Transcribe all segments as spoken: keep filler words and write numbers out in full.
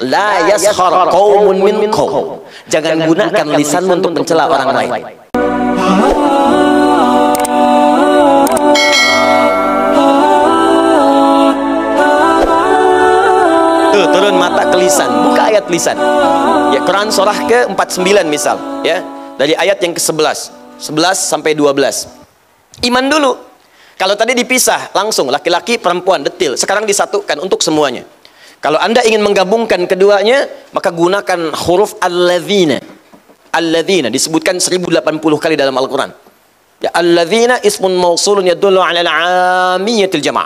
La yaskhar qaumun min qaum. Jangan gunakan lisanmu untuk mencela orang lain. Tuh, turun mata ke lisan, buka ayat lisan. Ya, Quran surah ke empat puluh sembilan misal, ya. Dari ayat yang ke sebelas, sebelas sampai dua belas. Iman dulu. Kalau tadi dipisah langsung laki-laki perempuan detil, sekarang disatukan untuk semuanya. Kalau Anda ingin menggabungkan keduanya, maka gunakan huruf al-ladhina. Al-ladhina disebutkan seribu delapan puluh kali dalam Al-Qur'an. Ya, al-ladhina ismun mausulun yadullu 'ala al-'amiyatil jama'.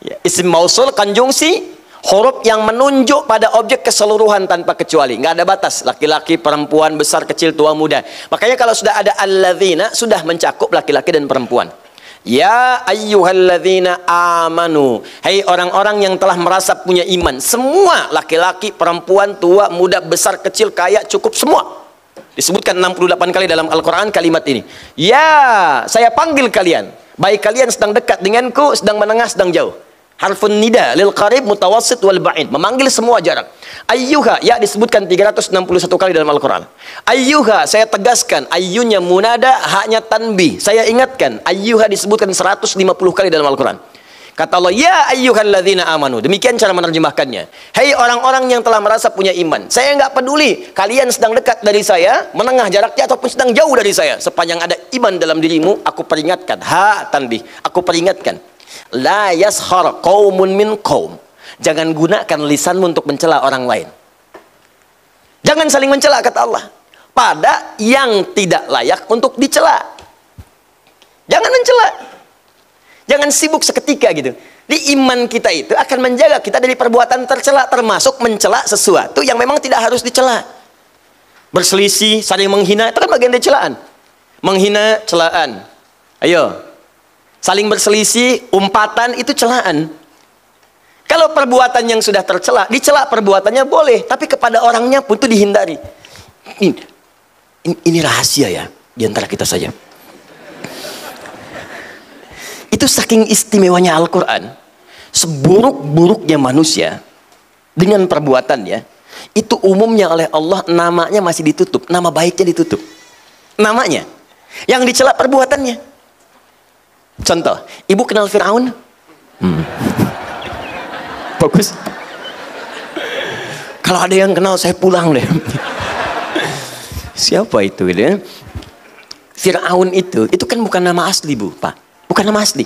Ya, isim mausul konjungsi huruf yang menunjuk pada objek keseluruhan tanpa kecuali, nggak ada batas, laki-laki, perempuan, besar, kecil, tua, muda. Makanya kalau sudah ada alladzina sudah mencakup laki-laki dan perempuan. Ya ayyuhalladzina amanu, hai hey, orang-orang yang telah merasa punya iman, semua laki-laki, perempuan, tua, muda, besar, kecil, kaya, cukup, semua disebutkan enam puluh delapan kali dalam Al-Qur'an kalimat ini. Ya, saya panggil kalian, baik kalian sedang dekat denganku, sedang menengah, sedang jauh. Harfun nida lil qarib mutawassit wal ba'id, memanggil semua jarak. Ayyuha, ya disebutkan tiga ratus enam puluh satu kali dalam Al-Qur'an. Ayyuha, saya tegaskan, ayyunya munada, haknya tanbih, saya ingatkan. Ayyuha disebutkan seratus lima puluh kali dalam Al-Qur'an. Kata Allah, ya ayyuhalladzina amanu, demikian cara menerjemahkannya. Hei orang-orang yang telah merasa punya iman, saya nggak peduli kalian sedang dekat dari saya, menengah jaraknya, ataupun sedang jauh dari saya, sepanjang ada iman dalam dirimu aku peringatkan. Ha tanbih, aku peringatkan. La yaskhar qaumun min qaum. Jangan gunakan lisanmu untuk mencela orang lain. Jangan saling mencela, kata Allah, pada yang tidak layak untuk dicela. Jangan mencela. Jangan sibuk seketika gitu. Di iman kita itu akan menjaga kita dari perbuatan tercela, termasuk mencela sesuatu yang memang tidak harus dicela. Berselisih, saling menghina, itu kan bagian dari celaan. Menghina, celaan. Ayo. Saling berselisih, umpatan, itu celaan. Kalau perbuatan yang sudah tercela, dicela perbuatannya boleh, tapi kepada orangnya pun itu dihindari. Ini, ini, ini rahasia ya, diantara kita saja. Itu saking istimewanya Al-Quran, seburuk-buruknya manusia dengan perbuatannya, itu umumnya oleh Allah namanya masih ditutup, nama baiknya ditutup. Namanya, yang dicela perbuatannya. Contoh, ibu kenal Fir'aun? Hmm. Bagus. Kalau ada yang kenal saya pulang deh. Siapa itu deh? Fir'aun itu, itu kan bukan nama asli bu, pak. Bukan nama asli.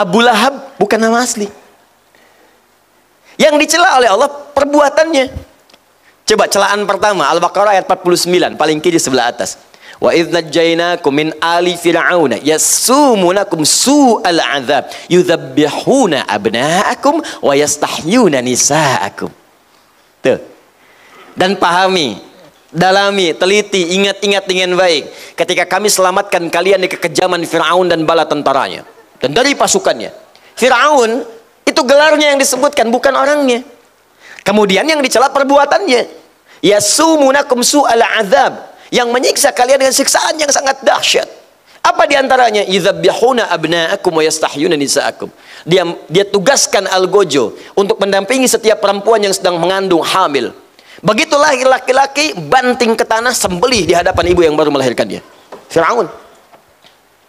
Abu Lahab bukan nama asli. Yang dicela oleh Allah perbuatannya. Coba celaan pertama, Al-Baqarah ayat empat puluh sembilan, paling kiri sebelah atas. Wa idh najjaynakum min ali fir'auna yasumunakum su'al 'adzab yudzabbihuna abna'akum wa yastahyuna nisa'akum. Tuh. Dan pahami, dalami, teliti, ingat-ingat dengan baik ketika kami selamatkan kalian dari kekejaman Fir'aun dan bala tentaranya dan dari pasukannya. Fir'aun itu gelarnya yang disebutkan, bukan orangnya. Kemudian yang dicela perbuatannya. Yasumunakum su'al 'adzab, yang menyiksa kalian dengan siksaan yang sangat dahsyat. Apa diantaranya? Yudzabbihuna abna'akum wa yastahyuna nisa'akum. Dia, dia tugaskan algojo untuk mendampingi setiap perempuan yang sedang mengandung hamil. Begitu lahir laki-laki, banting ke tanah, sembelih di hadapan ibu yang baru melahirkan dia. Fir'aun.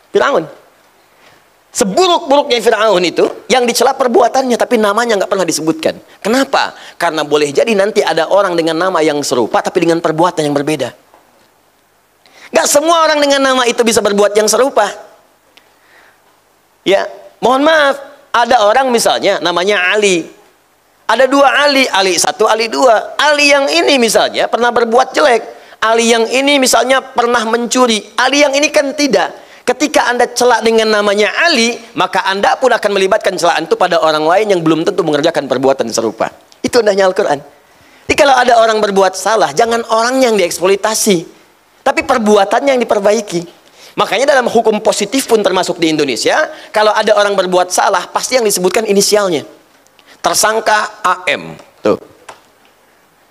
Fir'aun. Seburuk-buruknya Fir'aun itu, yang dicela perbuatannya, tapi namanya nggak pernah disebutkan. Kenapa? Karena boleh jadi nanti ada orang dengan nama yang serupa, tapi dengan perbuatan yang berbeda. Gak semua orang dengan nama itu bisa berbuat yang serupa. Ya, mohon maaf, ada orang misalnya namanya Ali. Ada dua Ali, Ali satu, Ali dua. Ali yang ini misalnya pernah berbuat jelek. Ali yang ini misalnya pernah mencuri. Ali yang ini kan tidak. Ketika Anda celak dengan namanya Ali, maka Anda pun akan melibatkan celaan itu pada orang lain yang belum tentu mengerjakan perbuatan serupa. Itu indahnya Al-Quran. Jadi kalau ada orang berbuat salah, jangan orang yang dieksploitasi, tapi perbuatannya yang diperbaiki. Makanya dalam hukum positif pun termasuk di Indonesia, kalau ada orang berbuat salah, pasti yang disebutkan inisialnya. Tersangka A M. Tuh.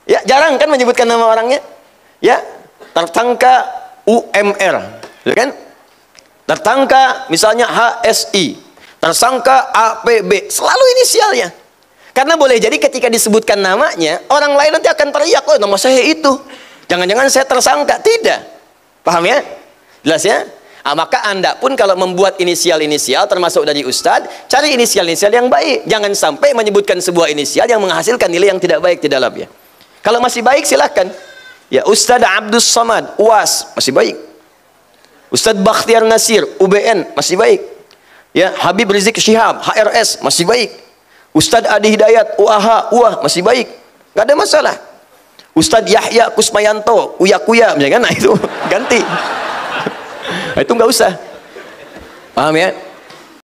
Ya, jarang kan menyebutkan nama orangnya? Ya, tersangka U M R, ya kan? Tersangka misalnya H S I, tersangka A P B, selalu inisialnya. Karena boleh jadi ketika disebutkan namanya, orang lain nanti akan teriak, oh nama saya itu, jangan-jangan saya tersangka. Tidak, paham ya? Jelas ya? Ah, maka Anda pun kalau membuat inisial-inisial, termasuk dari Ustadz, cari inisial-inisial yang baik. Jangan sampai menyebutkan sebuah inisial yang menghasilkan nilai yang tidak baik di dalamnya. Kalau masih baik silahkan. Ya, Ustadz Abdus Somad, U A S, masih baik. Ustadz Bahtiar Nasir, U B N, masih baik. Ya, Habib Rizik Syihab, H R S, masih baik. Ustadz Adi Hidayat, U A H, U A H, masih baik. Gak ada masalah. Ustadz Yahya Kusmayanto, Uyakuya, misalnya, nah itu ganti. Itu nggak usah, paham ya?